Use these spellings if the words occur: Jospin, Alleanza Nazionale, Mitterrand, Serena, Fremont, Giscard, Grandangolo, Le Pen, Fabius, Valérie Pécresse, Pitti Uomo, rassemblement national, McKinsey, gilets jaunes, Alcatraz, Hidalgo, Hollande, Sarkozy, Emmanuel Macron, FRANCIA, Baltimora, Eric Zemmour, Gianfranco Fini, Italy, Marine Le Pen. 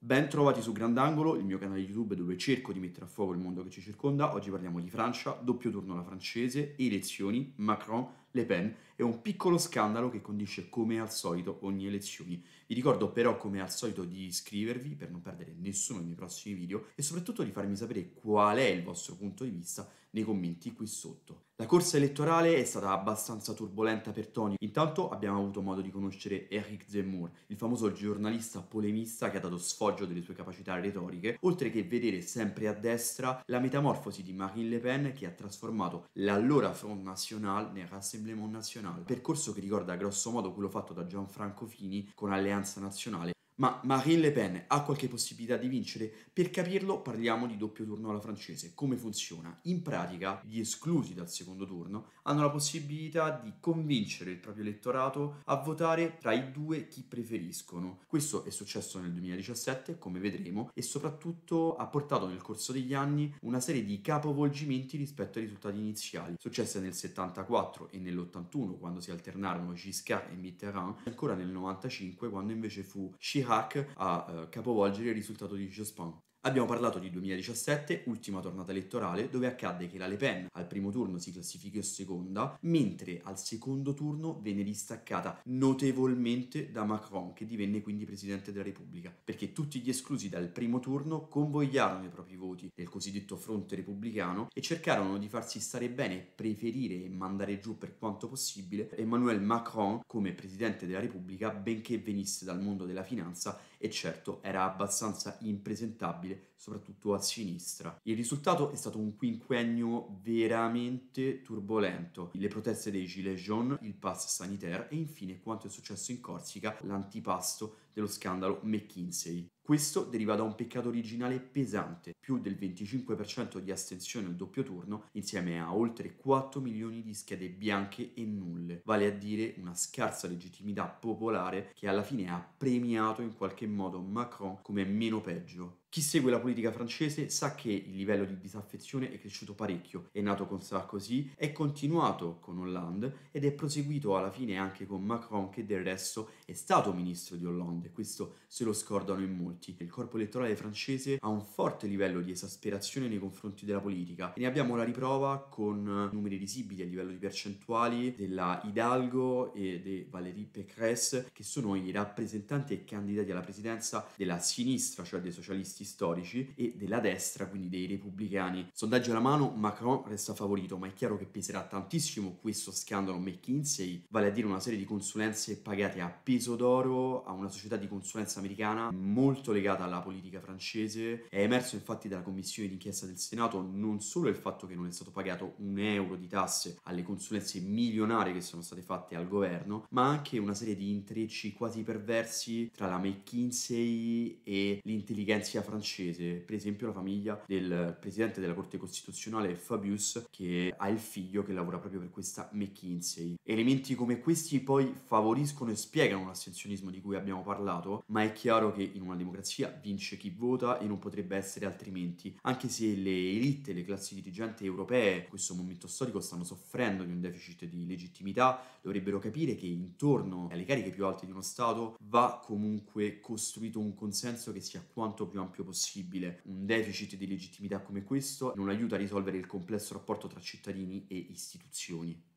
Ben trovati su Grandangolo, il mio canale YouTube dove cerco di mettere a fuoco il mondo che ci circonda. Oggi parliamo di Francia, doppio turno alla francese, elezioni, Macron, Le Pen e un piccolo scandalo che condisce come al solito ogni elezione. Vi ricordo però come al solito di iscrivervi per non perdere nessuno dei miei prossimi video e soprattutto di farmi sapere qual è il vostro punto di vista nei commenti qui sotto. La corsa elettorale è stata abbastanza turbolenta per Tony. Intanto abbiamo avuto modo di conoscere Eric Zemmour, il famoso giornalista polemista che ha dato sfoggio delle sue capacità retoriche, oltre che vedere sempre a destra la metamorfosi di Marine Le Pen che ha trasformato l'allora Front National nel Rassemblement National, percorso che ricorda grosso modo quello fatto da Gianfranco Fini con Alleanza Nazionale. Ma Marine Le Pen ha qualche possibilità di vincere? Per capirlo parliamo di doppio turno alla francese. Come funziona? In pratica gli esclusi dal secondo turno hanno la possibilità di convincere il proprio elettorato a votare tra i due chi preferiscono. Questo è successo nel 2017, come vedremo, e soprattutto ha portato nel corso degli anni una serie di capovolgimenti rispetto ai risultati iniziali. Successe nel 74 e nell'81 quando si alternarono Giscard e Mitterrand, e ancora nel 95 quando invece fu a capovolgere il risultato di Jospin. Abbiamo parlato di 2017, ultima tornata elettorale, dove accadde che la Le Pen al primo turno si classificò seconda, mentre al secondo turno venne distaccata notevolmente da Macron, che divenne quindi presidente della Repubblica, perché tutti gli esclusi dal primo turno convogliarono i propri voti nel cosiddetto fronte repubblicano e cercarono di farsi stare bene, preferire e mandare giù per quanto possibile Emmanuel Macron come presidente della Repubblica, benché venisse dal mondo della finanza e certo era abbastanza impresentabile, soprattutto a sinistra. Il risultato è stato un quinquennio veramente turbolento: le proteste dei gilets jaunes, il pass sanitaire e infine quanto è successo in Corsica, l'antipasto dello scandalo McKinsey. Questo deriva da un peccato originale pesante, più del 25% di astensione al doppio turno, insieme a oltre 4 milioni di schede bianche e nulle, vale a dire una scarsa legittimità popolare che alla fine ha premiato in qualche modo Macron come meno peggio. Chi segue la politica francese sa che il livello di disaffezione è cresciuto parecchio, è nato con Sarkozy, è continuato con Hollande ed è proseguito alla fine anche con Macron, che del resto è stato ministro di Hollande. Questo se lo scordano in molti. Il corpo elettorale francese ha un forte livello di esasperazione nei confronti della politica e ne abbiamo la riprova con numeri risibili a livello di percentuali della Hidalgo e di Valérie Pécresse, che sono i rappresentanti e candidati alla presidenza della sinistra, cioè dei socialisti storici, e della destra, quindi dei repubblicani. Sondaggio alla mano, Macron resta favorito, ma è chiaro che peserà tantissimo questo scandalo McKinsey, vale a dire una serie di consulenze pagate a peso d'oro a una società di consulenza americana molto legata alla politica francese. È emerso infatti dalla commissione d'inchiesta del Senato non solo il fatto che non è stato pagato un euro di tasse alle consulenze milionarie che sono state fatte al governo, ma anche una serie di intrecci quasi perversi tra la McKinsey e l'intelligenza francese. Per esempio la famiglia del presidente della Corte Costituzionale Fabius, che ha il figlio che lavora proprio per questa McKinsey. Elementi come questi poi favoriscono e spiegano l'astensionismo di cui abbiamo parlato, ma è chiaro che in una democrazia vince chi vota e non potrebbe essere altrimenti, anche se le elite, le classi dirigenti europee in questo momento storico stanno soffrendo di un deficit di legittimità. Dovrebbero capire che intorno alle cariche più alte di uno Stato va comunque costruito un consenso che sia quanto più ampio possibile. Un deficit di legittimità come questo non aiuta a risolvere il complesso rapporto tra cittadini e istituzioni.